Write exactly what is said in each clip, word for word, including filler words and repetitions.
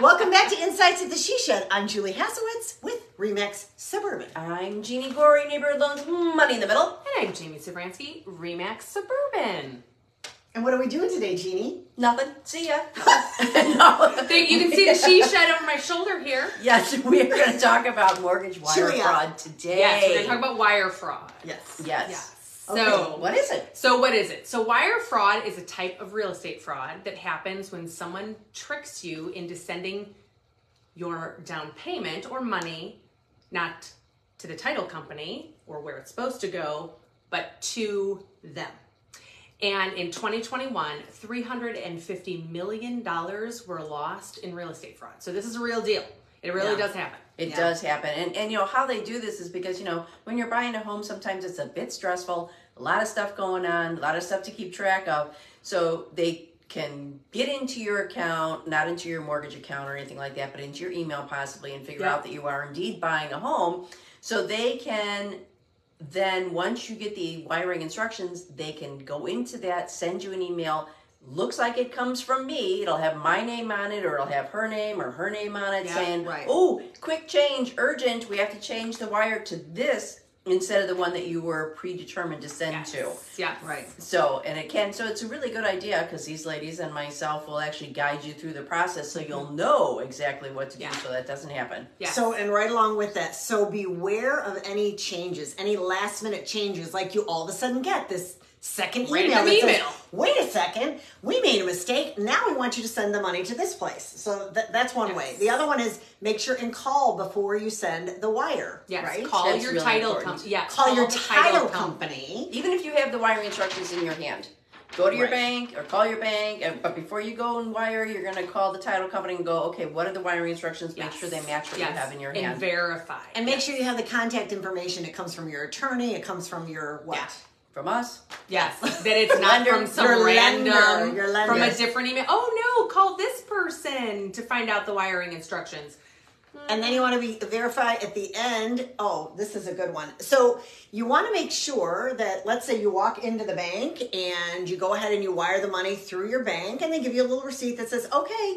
Welcome back to Insights at the She Shed. I'm Julie Hasselwitz with REMAX Suburban. I'm Jeannie Gorey, Neighborhood Loans, Money in the Middle. And I'm Jamie Sibransky, REMAX Suburban. And what are we doing today, Jeannie? Nothing. See ya. No. You can see the she shed over my shoulder here. Yes, we are going to talk about mortgage wire Julia. fraud today. Yes, we're going to talk about wire fraud. Yes. Yes. Yes. So okay. what is it? So what is it? So wire fraud is a type of real estate fraud that happens when someone tricks you into sending your down payment or money not to the title company or where it's supposed to go, but to them. And in twenty twenty-one, three hundred fifty million dollars were lost in real estate fraud. So this is a real deal. It really yeah. does happen. It yeah. does happen. And, and, you know, how they do this is because, you know, when you're buying a home, sometimes it's a bit stressful, a lot of stuff going on, a lot of stuff to keep track of. So they can get into your account, not into your mortgage account or anything like that, but into your email possibly, and figure yeah. out that you are indeed buying a home. So they can then, once you get the wiring instructions, they can go into that, send you an email. Looks like it comes from me. It'll have my name on it, or it'll have her name or her name on it, yeah, saying, right. oh, quick change, urgent. We have to change the wire to this instead of the one that you were predetermined to send yes. to. Yeah, right. So, and it can, so it's a really good idea, because these ladies and myself will actually guide you through the process, so you'll know exactly what to do yeah. so that doesn't happen. Yes. So, and right along with that, so beware of any changes, any last minute changes, like you all of a sudden get this second email, email. Says, wait a second, we made a mistake, now we want you to send the money to this place. So th that's one yes. way. The other one is make sure and call before you send the wire. Yes, right? call that's your really title company. Yes. Call, call your title company. company. Even if you have the wiring instructions in your hand. Go to your right. bank or call your bank, but before you go and wire, you're going to call the title company and go, okay, what are the wiring instructions? Make yes. sure they match what yes. you have in your hand. And verify. And make yes. sure you have the contact information. It comes from your attorney. It comes from your what? Yeah. From us? Yes. That it's not lender, from some your random, lender, your lender. from a different email. Oh, no, call this person to find out the wiring instructions. And then you want to be verify at the end. Oh, this is a good one. So you want to make sure that, let's say you walk into the bank and you go ahead and you wire the money through your bank, and they give you a little receipt that says, okay,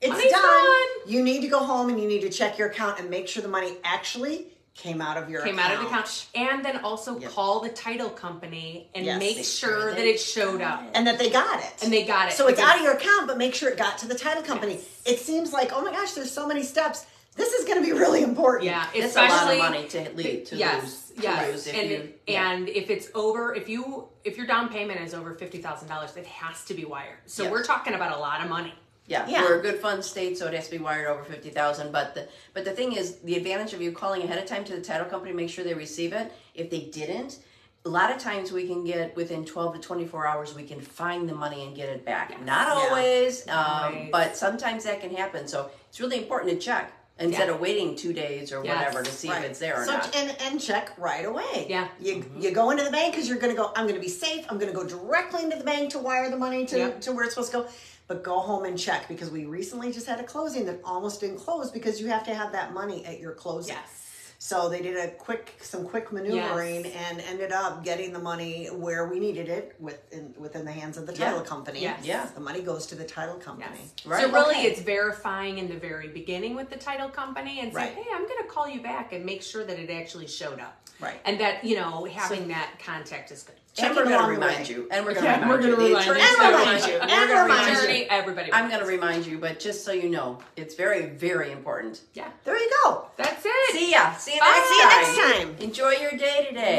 it's done. done. You need to go home and you need to check your account and make sure the money actually Came out of your Came account. Came out of the account. And then also yep. call the title company and yes, make sure that it showed up. And that they got it. And they got it. So it's out of your account, but make sure it got to the title company. Yes. It seems like, oh my gosh, there's so many steps. This is going to be really important. Yeah, it's a lot of money to, lead, to yes, lose. Yes, to lose if and, you, yeah. and if it's over, if you if your down payment is over fifty thousand dollars, it has to be wired. So yep. we're talking about a lot of money. Yeah, yeah, we're a good fund state, so it has to be wired over fifty thousand dollars. But the, but the thing is, the advantage of you calling ahead of time to the title company, make sure they receive it. If they didn't, a lot of times we can get, within twelve to twenty-four hours, we can find the money and get it back. Yes. Not always, yeah. um, right. but sometimes that can happen. So it's really important to check instead yeah. of waiting two days or yes. whatever to see right. if it's there or so, not. And, and check right away. Yeah. You, mm-hmm. you go into the bank because you're going to go, I'm going to be safe. I'm going to go directly into the bank to wire the money to, yep. to where it's supposed to go. But go home and check, because we recently just had a closing that almost didn't close because you have to have that money at your closing. Yes. So they did a quick, some quick maneuvering yes. and ended up getting the money where we needed it within, within the hands of the title yeah. company. Yes. Yeah. The money goes to the title company. Yes. Right? So really okay. it's verifying in the very beginning with the title company and right. say, hey, I'm going to call you back and make sure that it actually showed up. Right. And that, you know, having so, that contact is good. And we're going to remind you. And we're going to remind you. The attorney's going to remind you. And we're going to remind you. Everybody. I'm going to remind you, but just so you know, it's very, very important. Yeah. There you go. That's it. See ya. See you next time. See you next time. Enjoy your day today.